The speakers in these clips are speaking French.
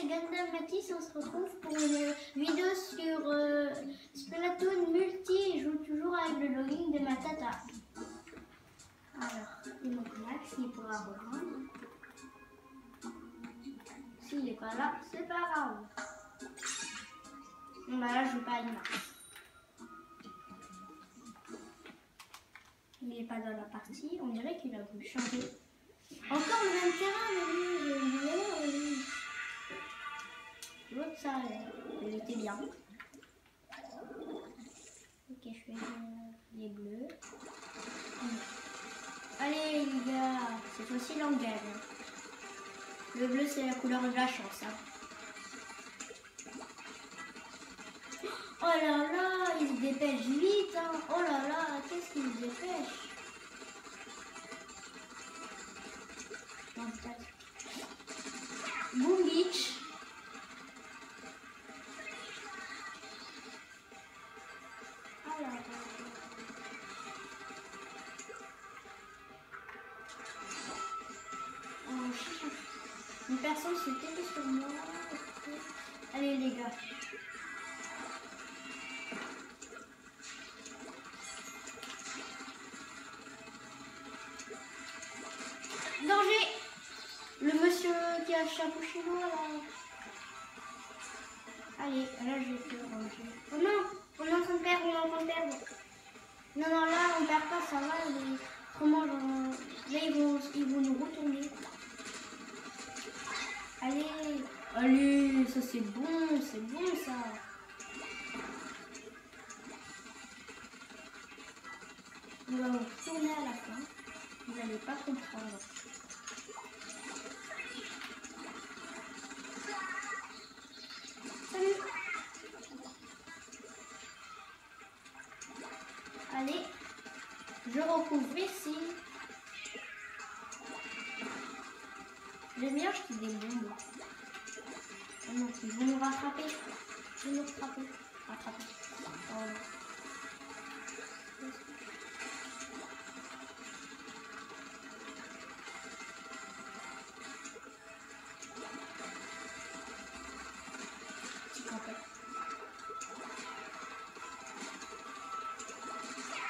c'est Gandalf Matisse et on se retrouve pour une vidéo sur Splatoon Multi. Je joue toujours avec le login de ma tata. Alors, il manque Max, il pourra reprendre. S'il n'est pas là, c'est pas grave. Bon bah là, je joue pas avec Max. Il n'est pas dans la partie, on dirait qu'il a voulu changer. Encore le même terrain, mais lui, l'autre, ça, il était bien. Ok, je fais les bleus. Allez, les gars, cette fois-ci, l'on gagne. Le bleu, c'est la couleur de la chance. Hein. Oh là là, il se dépêche vite. Hein. Oh là là, qu'est-ce qu'il se dépêche? Boom Beach. Alors, une personne se télé sur moi. Allez les gars. Danger. Le monsieur qui a le chapeau chez moi là. Allez, là je vais te ranger. Oh non, on est en train de perdre, on est en train de perdre. Non, non, là on perd pas, ça va. Comment là ils vont nous retourner. Allez, allez, ça c'est bon ça. On va vous retourner à la fin. Vous n'allez pas comprendre. Allez, je recouvre ici. J'aime bien acheter des bombes. Oh non, ils vont nous rattraper. Ils vont nous rattraper. Rattraper. Oh. Petit campé.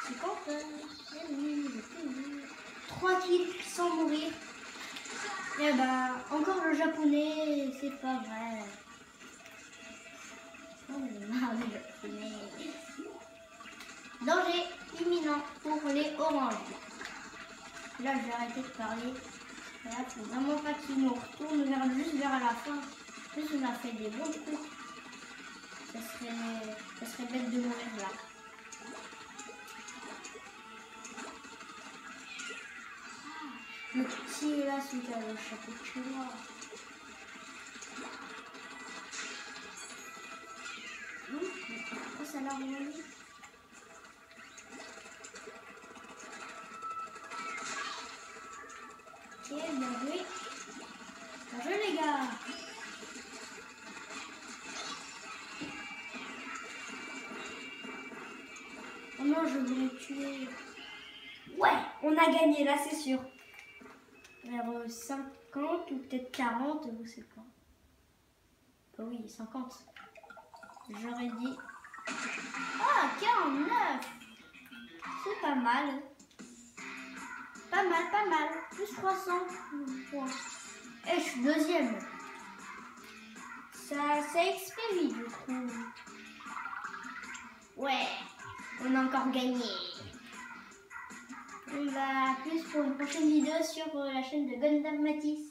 Petit campé. Trois kills sans mourir. Eh ben, encore le japonais, c'est pas vrai. Oh, marre du japonais. Danger imminent pour les oranges. Là, je vais arrêter de parler. Là, faut vraiment pas qu'ils nous retournent juste vers la fin. En plus, on a fait des bons coups. Ça serait bête de mourir là. Le petit là, celui qui a le chapeau de chinois. Oh, ça l'a remis. Ok, bien joué. Bien joué les gars. Oh non, je voulais tuer. Ouais, on a gagné là, c'est sûr. Vers 50 ou peut-être 40 ou c'est quoi? Bah oui, 50. J'aurais dit... Ah, 49. C'est pas mal. Pas mal, pas mal. Plus 300 points. Et je suis deuxième. Ça expédie, je trouve. Ouais, on a encore gagné. On va plus pour une prochaine vidéo sur la chaîne de Gundamathis.